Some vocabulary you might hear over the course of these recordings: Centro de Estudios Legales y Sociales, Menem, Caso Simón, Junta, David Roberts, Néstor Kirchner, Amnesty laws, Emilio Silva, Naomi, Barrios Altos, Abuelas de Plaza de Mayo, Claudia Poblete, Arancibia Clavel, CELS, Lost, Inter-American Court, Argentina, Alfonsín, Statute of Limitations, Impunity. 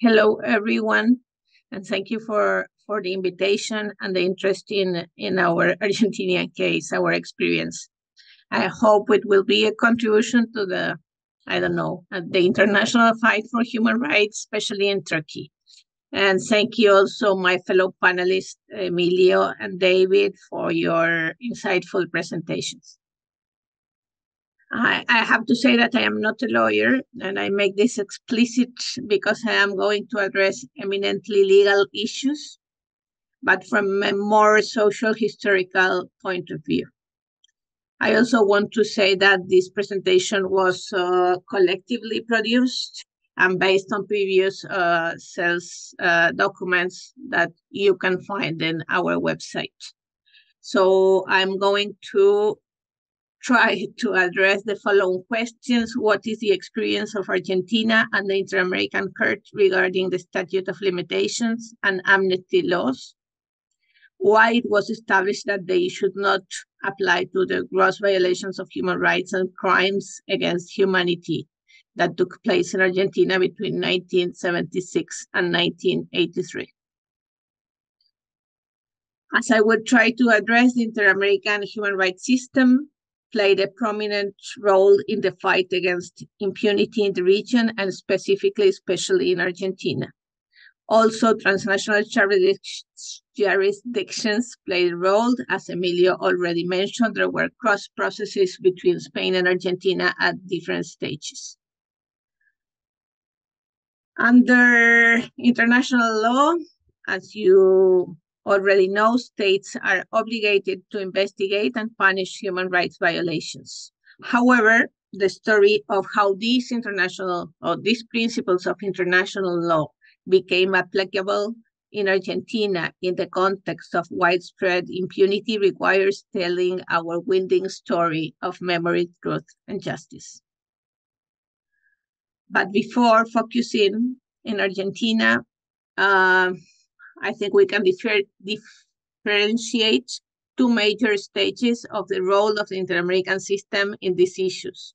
Hello, everyone, and thank you for the invitation and the interest in our Argentinian case, our experience. I hope it will be a contribution to the, the international fight for human rights, especially in Turkey. And thank you also, my fellow panelists, Emilio and David, for your insightful presentations. I have to say that I am not a lawyer, and I make this explicit because I am going to address eminently legal issues, but from a more social historical point of view. I also want to say that this presentation was collectively produced and based on previous sales documents that you can find in our website. So I'm going to try to address the following questions. What is the experience of Argentina and the Inter-American Court regarding the statute of limitations and amnesty laws? Why it was established that they should not apply to the gross violations of human rights and crimes against humanity that took place in Argentina between 1976 and 1983. As I would try to address, the Inter-American human rights system played a prominent role in the fight against impunity in the region and especially in Argentina. Also, transnational jurisdictions played a role. As Emilio already mentioned, there were cross processes between Spain and Argentina at different stages. Under international law, as you already know, states are obligated to investigate and punish human rights violations. However, the story of how these principles of international law became applicable in Argentina in the context of widespread impunity requires telling our winding story of memory, truth, and justice. But before focusing in Argentina, I think we can differentiate two major stages of the role of the Inter-American system in these issues.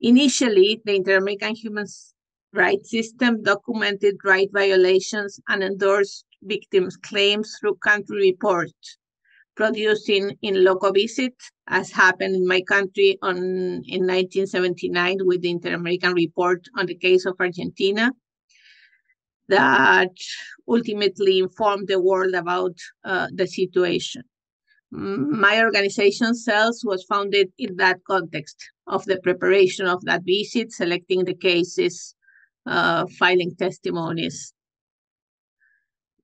Initially, the Inter-American human rights system documented right violations and endorsed victims' claims through country reports, producing in loco visit, as happened in my country in 1979 with the Inter-American report on the case of Argentina, that ultimately informed the world about the situation. My organization, CELS, was founded in that context of the preparation of that visit, selecting the cases, filing testimonies.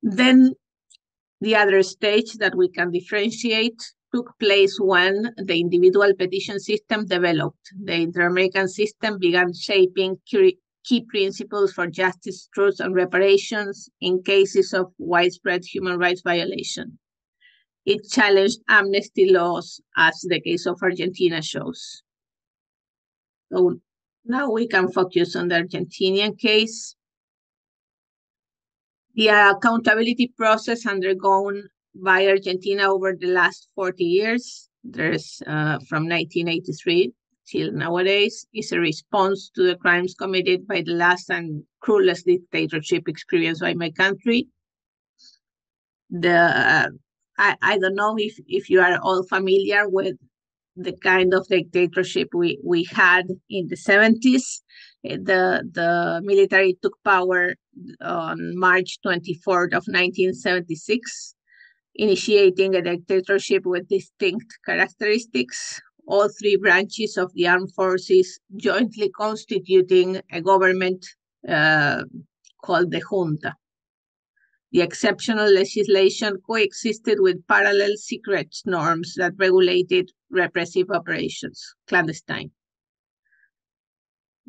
Then the other stage that we can differentiate took place when the individual petition system developed. The Inter-American system began shaping key principles for justice, truth, and reparations in cases of widespread human rights violation. It challenged amnesty laws, as the case of Argentina shows. So now we can focus on the Argentinian case. The accountability process undergone by Argentina over the last 40 years, from 1983 till nowadays, is a response to the crimes committed by the last and cruelest dictatorship experienced by my country. I don't know if you are all familiar with the kind of dictatorship we had in the 70s. The military took power on March 24th of 1976, initiating a dictatorship with distinct characteristics, all three branches of the armed forces jointly constituting a government called the Junta. The exceptional legislation coexisted with parallel secret norms that regulated repressive operations, clandestine.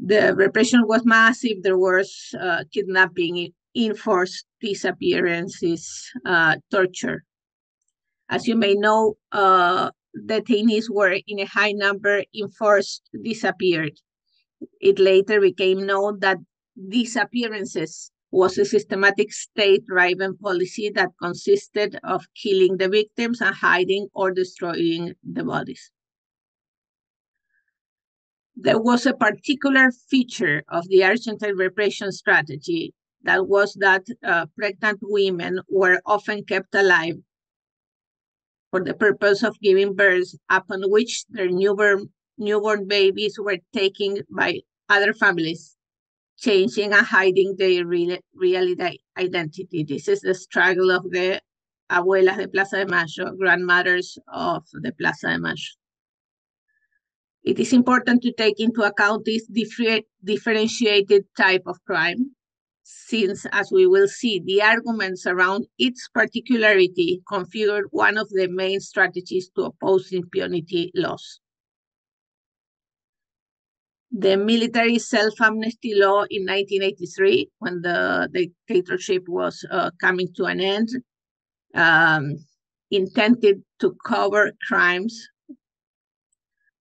The repression was massive. There was kidnapping, enforced disappearances, torture. As you may know, detainees were in a high number enforced disappeared. It later became known that disappearances was a systematic state-driven policy that consisted of killing the victims and hiding or destroying the bodies. There was a particular feature of the Argentine repression strategy that was that pregnant women were often kept alive for the purpose of giving birth, upon which their newborn babies were taken by other families, changing and hiding their real identity. This is the struggle of the Abuelas de Plaza de Mayo, grandmothers of the Plaza de Mayo. It is important to take into account this differentiated type of crime, since, as we will see, the arguments around its particularity configured one of the main strategies to oppose impunity laws. The military self-amnesty law in 1983, when the dictatorship was coming to an end, intended to cover crimes,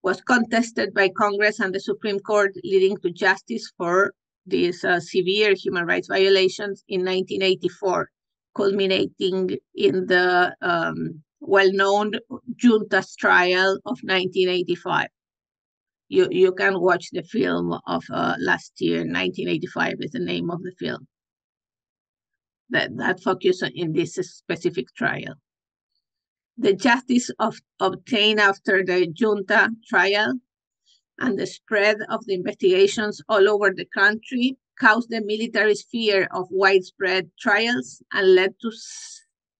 was contested by Congress and the Supreme Court, leading to justice for these severe human rights violations in 1984, culminating in the well-known Junta's trial of 1985. You can watch the film of last year, 1985 is the name of the film, that focuses in this specific trial. The justice obtained after the Junta trial and the spread of the investigations all over the country caused the military's fear of widespread trials and led to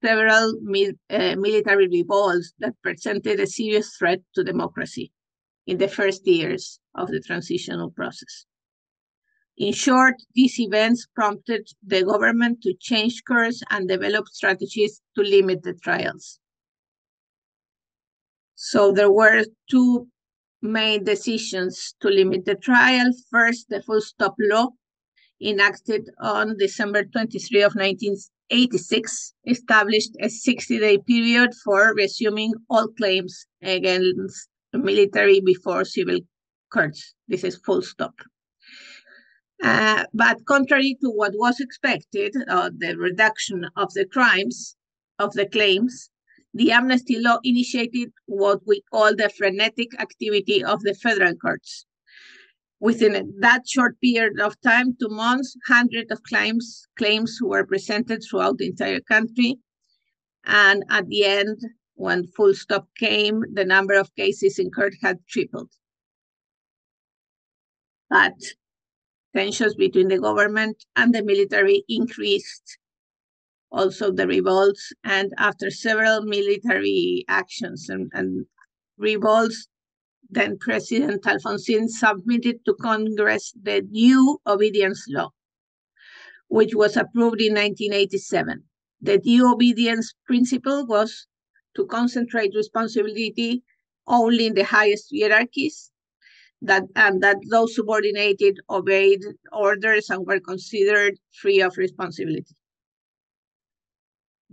several military revolts that presented a serious threat to democracy in the first years of the transitional process. In short, these events prompted the government to change course and develop strategies to limit the trials. So there were two main decisions to limit the trial. First, the full stop law, enacted on December 23 of 1986, established a 60-day period for resuming all claims against the military before civil courts. This is full stop. But contrary to what was expected, the reduction of the crimes, of the claims, the amnesty law initiated what we call the frenetic activity of the federal courts. Within that short period of time, 2 months, hundreds of claims were presented throughout the entire country. And at the end, when full stop came, the number of cases in court had tripled. But tensions between the government and the military increased. Also the revolts, and after several military actions and revolts, then President Alfonsín submitted to Congress the due obedience law, which was approved in 1987. The due obedience principle was to concentrate responsibility only in the highest hierarchies, and that those subordinated obeyed orders and were considered free of responsibility.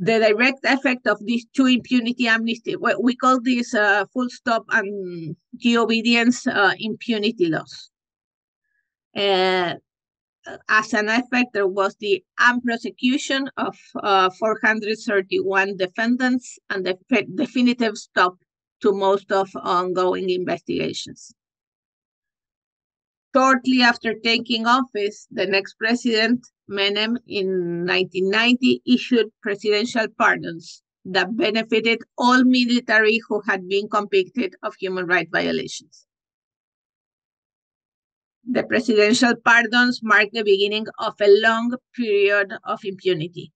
The direct effect of these two impunity amnesty, we call these full stop and due obedience impunity laws. As an effect, there was the prosecution of 431 defendants and the definitive stop to most of ongoing investigations. Shortly after taking office, the next president, Menem, in 1990, issued presidential pardons that benefited all military who had been convicted of human rights violations. The presidential pardons marked the beginning of a long period of impunity.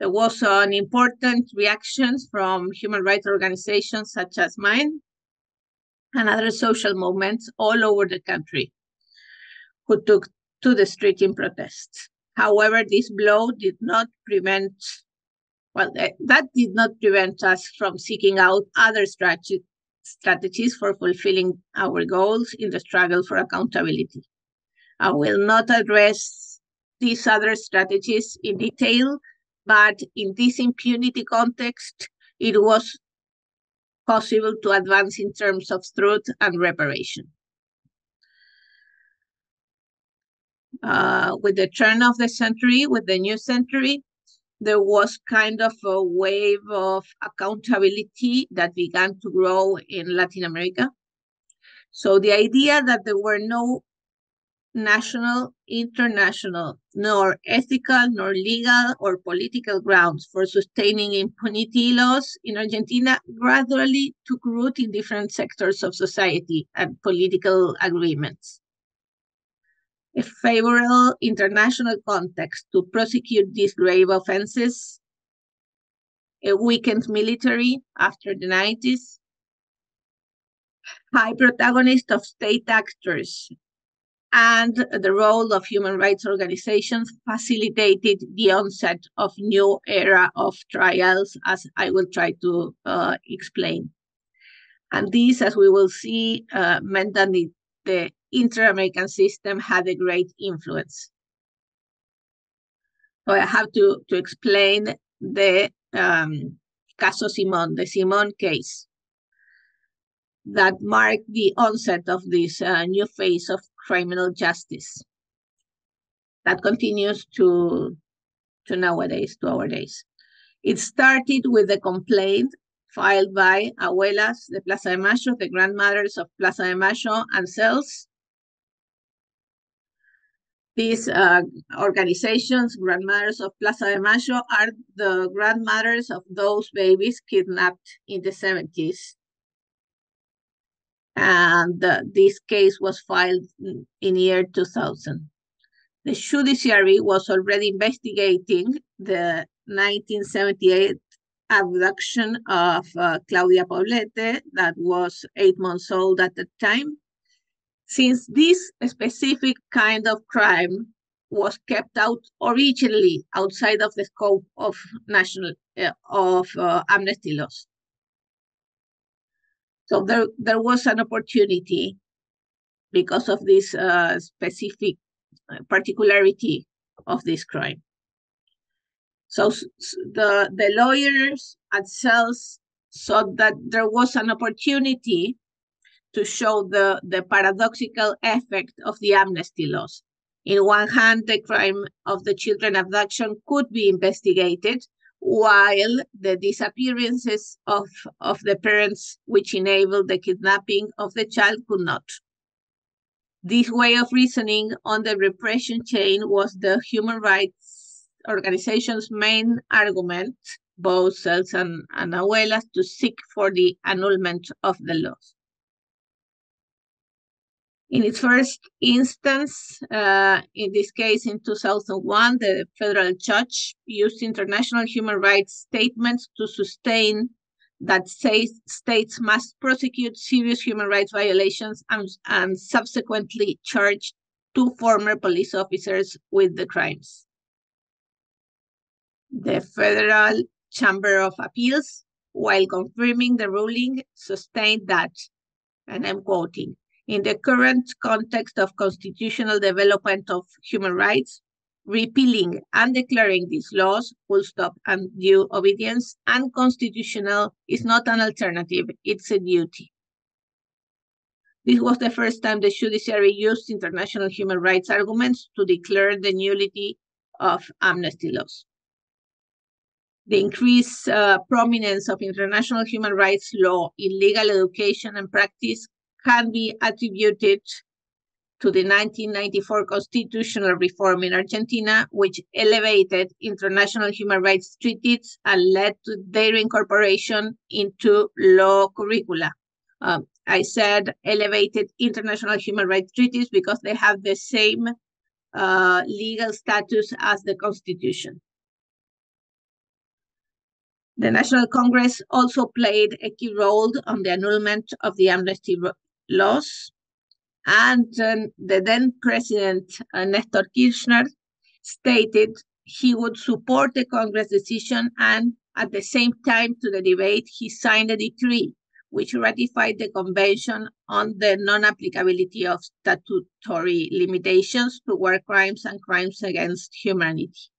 There was an important reaction from human rights organizations such as mine, and other social movements all over the country who took to the street in protest. However, this blow did not prevent, well, that did not prevent us from seeking out other strategies for fulfilling our goals in the struggle for accountability. I will not address these other strategies in detail, but in this impunity context, it was possible to advance in terms of truth and reparation. With the turn of the century, with the new century, there was kind of a wave of accountability that began to grow in Latin America. So the idea that there were no national, international, nor ethical, nor legal or political grounds for sustaining impunity laws in Argentina gradually took root in different sectors of society and political agreements. A favorable international context to prosecute these grave offenses, a weakened military after the 90s, high protagonist of state actors, and the role of human rights organizations facilitated the onset of new era of trials, as I will try to explain. And this, as we will see, meant that the Inter-American system had a great influence. So I have to explain the Caso Simón, the Simón case, that marked the onset of this new phase of criminal justice that continues to nowadays, to our days. It started with a complaint filed by Abuelas de Plaza de Mayo, the grandmothers of Plaza de Mayo and cells. These organizations, grandmothers of Plaza de Mayo, are the grandmothers of those babies kidnapped in the 70s. And this case was filed in year 2000. The judiciary was already investigating the 1978 abduction of Claudia Poblete, that was 8 months old at the time. Since this specific kind of crime was kept out originally outside of the scope of national amnesty laws. So there was an opportunity because of this specific particularity of this crime. So the lawyers at cells saw that there was an opportunity to show the paradoxical effect of the amnesty laws. In one hand, the crime of the children abduction could be investigated, while the disappearances of the parents, which enabled the kidnapping of the child, could not. This way of reasoning on the repression chain was the human rights organization's main argument, both cells and Abuelas, to seek for the annulment of the laws. In its first instance, in this case in 2001, the federal judge used international human rights statements to sustain that states must prosecute serious human rights violations and subsequently charge two former police officers with the crimes. The Federal Chamber of Appeals, while confirming the ruling, sustained that, and I'm quoting, "In the current context of constitutional development of human rights, repealing and declaring these laws, full stop, and due obedience, unconstitutional is not an alternative, it's a duty." This was the first time the judiciary used international human rights arguments to declare the nullity of amnesty laws. The increased prominence of international human rights law in legal education and practice can be attributed to the 1994 constitutional reform in Argentina, which elevated international human rights treaties and led to their incorporation into law curricula. I said elevated international human rights treaties because they have the same legal status as the Constitution. The National Congress also played a key role on the annulment of the amnesty laws, and the then president Néstor Kirchner stated he would support the Congress decision, and at the same time to the debate he signed a decree which ratified the Convention on the non-applicability of statutory limitations to war crimes and crimes against humanity.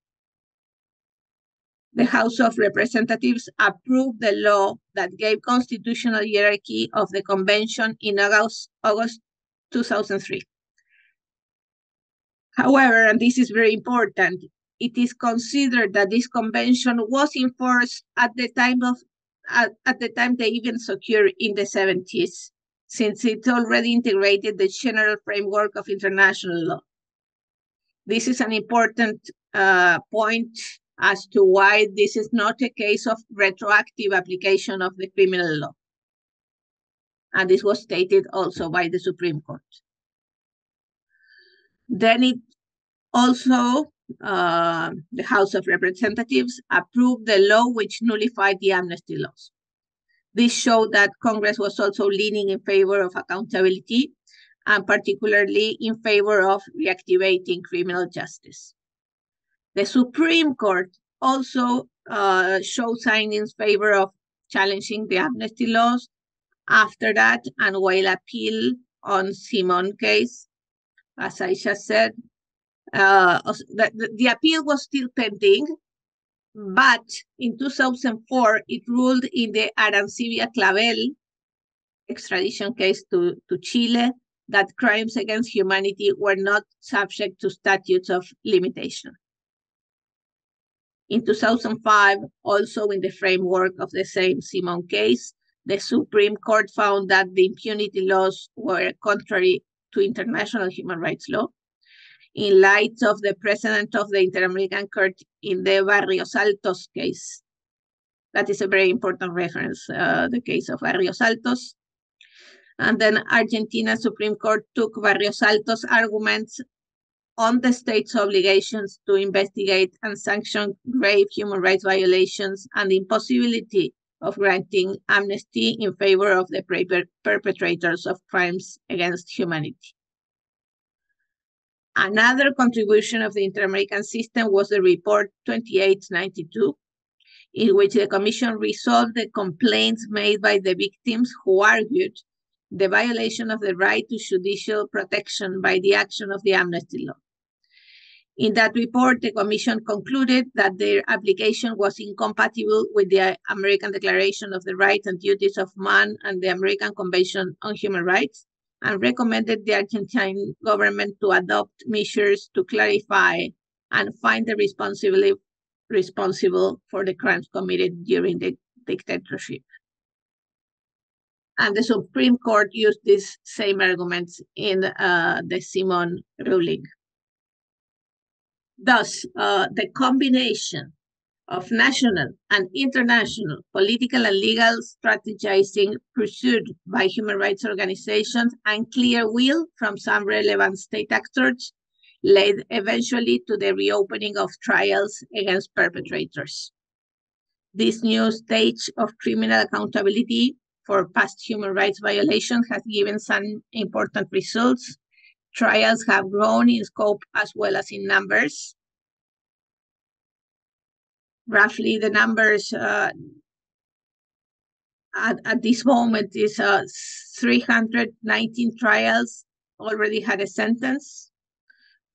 The House of Representatives approved the law that gave constitutional hierarchy of the Convention in August 2003. However, and this is very important, it is considered that this Convention was in force at the time they even secured in the 70s, since it already integrated the general framework of international law. This is an important point as to why this is not a case of retroactive application of the criminal law. And this was stated also by the Supreme Court. Then it also, the House of Representatives approved the law which nullified the amnesty laws. This showed that Congress was also leaning in favor of accountability and particularly in favor of reactivating criminal justice. The Supreme Court also showed signs in favor of challenging the amnesty laws after that and while appeal on Simón case, as I just said, the appeal was still pending, but in 2004, it ruled in the Arancibia Clavel extradition case to Chile that crimes against humanity were not subject to statutes of limitation. In 2005, also in the framework of the same Simón case, the Supreme Court found that the impunity laws were contrary to international human rights law. In light of the precedent of the Inter-American Court in the Barrios Altos case. That is a very important reference, the case of Barrios Altos. And then Argentina Supreme Court took Barrios Altos' arguments on the state's obligations to investigate and sanction grave human rights violations and the impossibility of granting amnesty in favor of the perpetrators of crimes against humanity. Another contribution of the Inter-American system was the report 2892, in which the Commission resolved the complaints made by the victims who argued the violation of the right to judicial protection by the action of the amnesty law. In that report, the Commission concluded that their application was incompatible with the American Declaration of the Rights and Duties of Man and the American Convention on Human Rights, and recommended the Argentine government to adopt measures to clarify and find the responsible for the crimes committed during the dictatorship. And the Supreme Court used these same arguments in the Simón ruling. Thus, the combination of national and international political and legal strategizing pursued by human rights organizations and clear will from some relevant state actors led eventually to the reopening of trials against perpetrators. This new stage of criminal accountability for past human rights violations has given some important results. Trials have grown in scope as well as in numbers. Roughly the numbers at this moment is 319 trials already had a sentence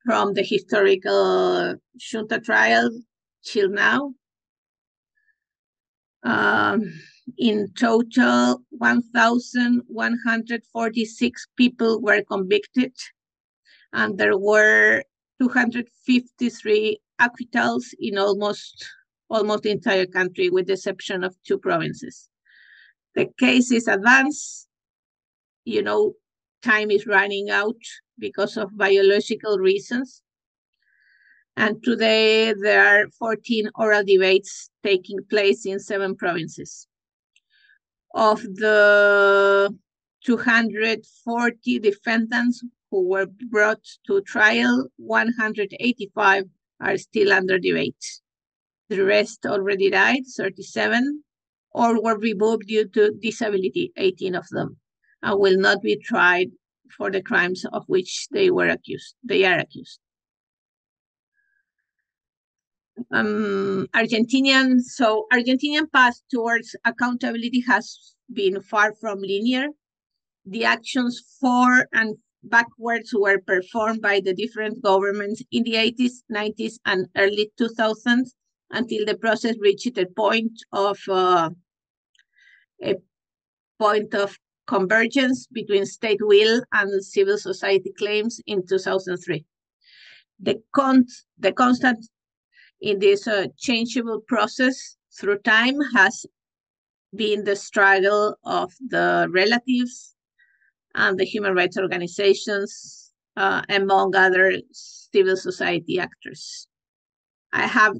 from the historical Junta trial till now. In total, 1,146 people were convicted and there were 253 acquittals in almost the entire country, with the exception of 2 provinces. The case is advanced. You know, time is running out because of biological reasons. And today there are 14 oral debates taking place in 7 provinces. Of the 240 defendants who were brought to trial, 185 are still under debate. The rest already died, 37, or were removed due to disability, 18 of them, and will not be tried for the crimes of which they were accused. They are accused. Argentinian path towards accountability has been far from linear. The actions for and backwards were performed by the different governments in the 80s, 90s, and early 2000s. Until the process reached a point of convergence between state will and civil society claims in 2003. The constant in this changeable process through time has been the struggle of the relatives and the human rights organizations, among other civil society actors. I have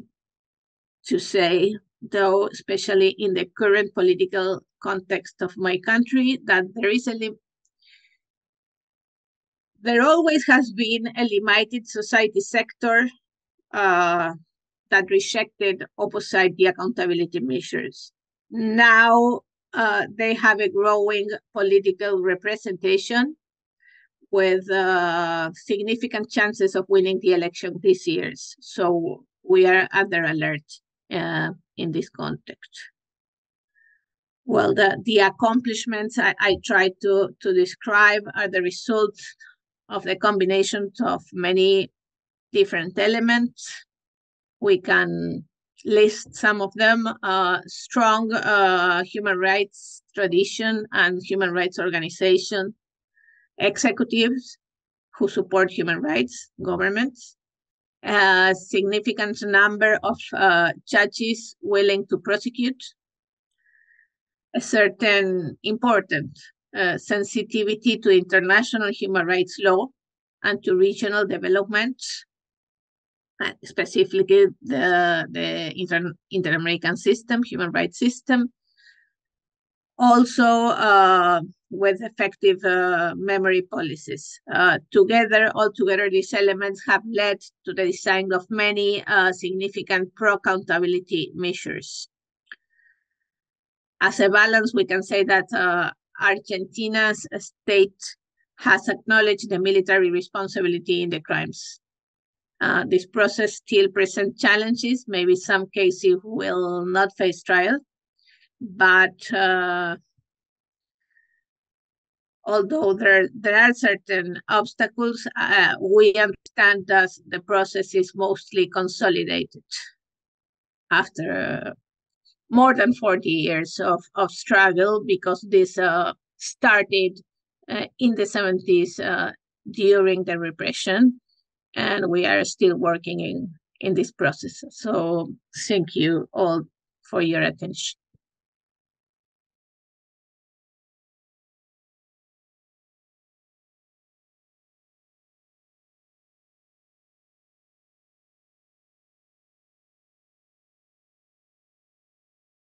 to say, though, especially in the current political context of my country, that there always has been a limited society sector that rejected opposite the accountability measures. Now they have a growing political representation with significant chances of winning the election this year. So we are under alert in this context. Well, the accomplishments I tried to describe are the result of the combination of many different elements. We can list some of them: strong human rights tradition and human rights organization, executives who support human rights, governments, a significant number of judges willing to prosecute, a certain important sensitivity to international human rights law and to regional development, specifically the Inter-American system, human rights system. Also with effective memory policies. Altogether, these elements have led to the design of many significant pro-accountability measures. As a balance, we can say that Argentina's state has acknowledged the military responsibility in the crimes. This process still presents challenges. Maybe some cases will not face trial, but although there are certain obstacles, we understand that the process is mostly consolidated after more than 40 years of struggle, because this started in the 70s during the repression, and we are still working in this process. So thank you all for your attention.